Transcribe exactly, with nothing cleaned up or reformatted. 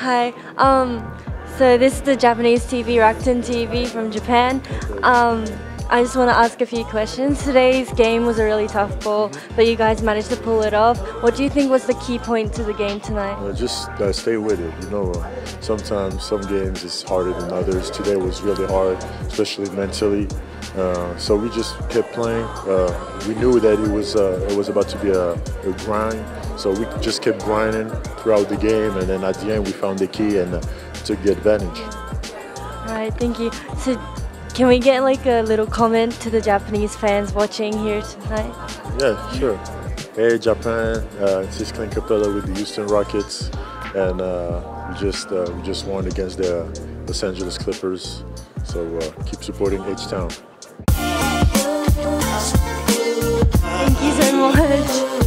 Hi. Um, so this is the Japanese T V, Rakuten T V from Japan. Um, I just want to ask a few questions. Today's game was a really tough ball, but you guys managed to pull it off. What do you think was the key point to the game tonight? Uh, just uh, stay with it. You know, uh, sometimes some games it's harder than others. Today was really hard, especially mentally. Uh, so we just kept playing. Uh, we knew that it was uh, it was about to be a, a grind. So we just kept grinding throughout the game, and then at the end we found the key and uh, took the advantage. All right, thank you. So can we get like a little comment to the Japanese fans watching here tonight? Yeah, sure. Hey Japan, uh, this is Clint Capela with the Houston Rockets, and uh, we just uh, we just won against the Los Angeles Clippers. So uh, keep supporting H-Town. Thank you so much.